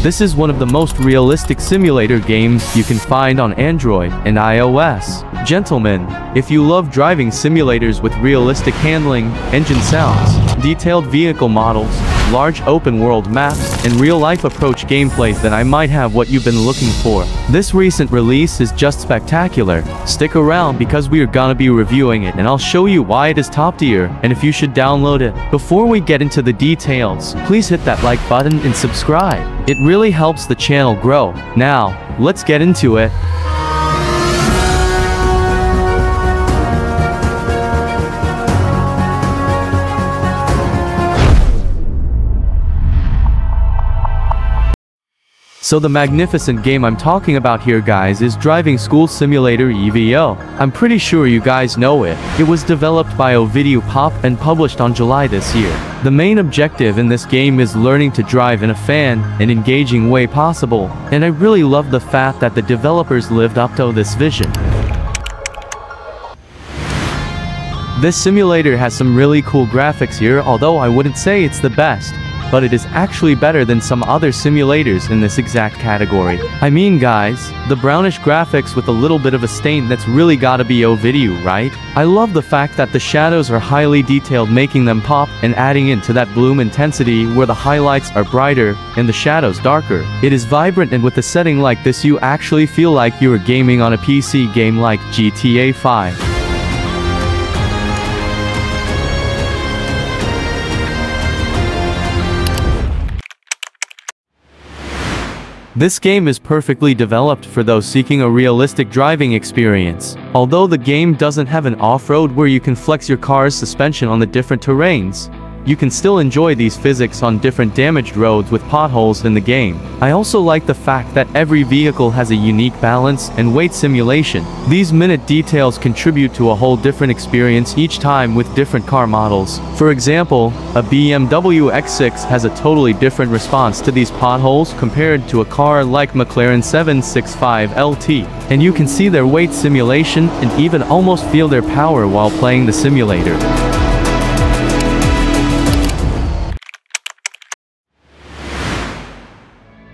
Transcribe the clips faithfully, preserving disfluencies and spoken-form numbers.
This is one of the most realistic simulator games you can find on Android and iOS. Gentlemen, if you love driving simulators with realistic handling, engine sounds, detailed vehicle models, large open-world maps, and real-life approach gameplays, then I might have what you've been looking for. This recent release is just spectacular. Stick around because we are gonna be reviewing it and I'll show you why it is top tier and if you should download it. Before we get into the details, please hit that like button and subscribe. It really helps the channel grow. Now, let's get into it. So the magnificent game I'm talking about here, guys, is Driving School Simulator E V O. I'm pretty sure you guys know it. It was developed by Ovidiu Pop and published on July this year. The main objective in this game is learning to drive in a fun and engaging way possible, and I really love the fact that the developers lived up to this vision. This simulator has some really cool graphics here, although I wouldn't say it's the best, but it is actually better than some other simulators in this exact category. I mean, guys, the brownish graphics with a little bit of a stain, that's really gotta be Ovidiu, right? I love the fact that the shadows are highly detailed, making them pop and adding into that bloom intensity where the highlights are brighter and the shadows darker. It is vibrant, and with a setting like this you actually feel like you are gaming on a P C game like G T A five. This game is perfectly developed for those seeking a realistic driving experience. Although the game doesn't have an off-road where you can flex your car's suspension on the different terrains, you can still enjoy these physics on different damaged roads with potholes in the game. I also like the fact that every vehicle has a unique balance and weight simulation. These minute details contribute to a whole different experience each time with different car models. For example, a B M W X six has a totally different response to these potholes compared to a car like McLaren seven sixty-five L T. And you can see their weight simulation and even almost feel their power while playing the simulator.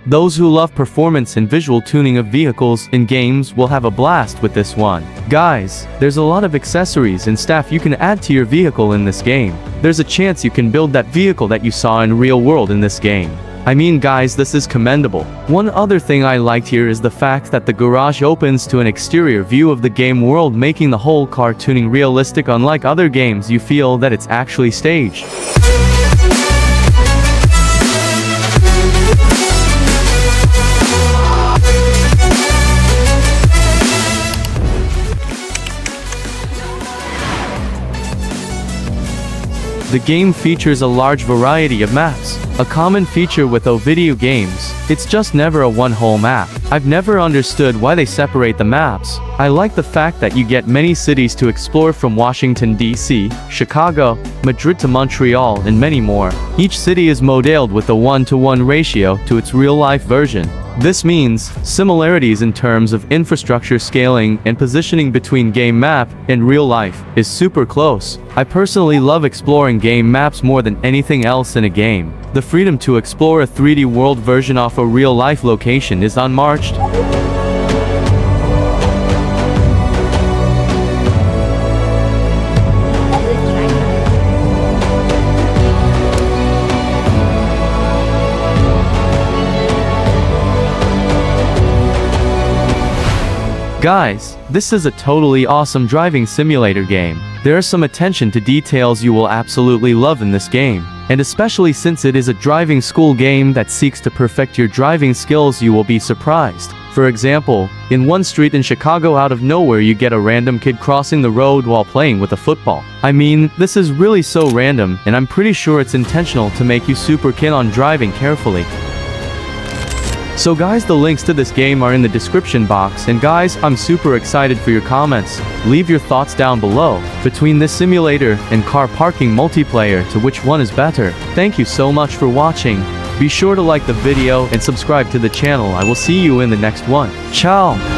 Those who love performance and visual tuning of vehicles in games will have a blast with this one. Guys, there's a lot of accessories and stuff you can add to your vehicle in this game. There's a chance you can build that vehicle that you saw in real world in this game. I mean, guys, this is commendable. One other thing I liked here is the fact that the garage opens to an exterior view of the game world, making the whole car tuning realistic. Unlike other games, you feel that it's actually staged. The game features a large variety of maps. A common feature with Ovidiu games, it's just never a one whole map. I've never understood why they separate the maps. I like the fact that you get many cities to explore, from Washington D C, Chicago, Madrid to Montreal, and many more. Each city is modeled with a one to one ratio to its real-life version. This means similarities in terms of infrastructure scaling and positioning between game map and real life is super close. I personally love exploring game maps more than anything else in a game. The freedom to explore a three D world version off a real life location is unmatched. Guys, this is a totally awesome driving simulator game. There are some attention to details you will absolutely love in this game. And especially since it is a driving school game that seeks to perfect your driving skills, you will be surprised. For example, in one street in Chicago, out of nowhere you get a random kid crossing the road while playing with a football. I mean, this is really so random, and I'm pretty sure it's intentional to make you super keen on driving carefully. So guys, the links to this game are in the description box, and guys, I'm super excited for your comments. Leave your thoughts down below between this simulator and Car Parking Multiplayer to which one is better. Thank you so much for watching. Be sure to like the video and subscribe to the channel. I will see you in the next one. Ciao!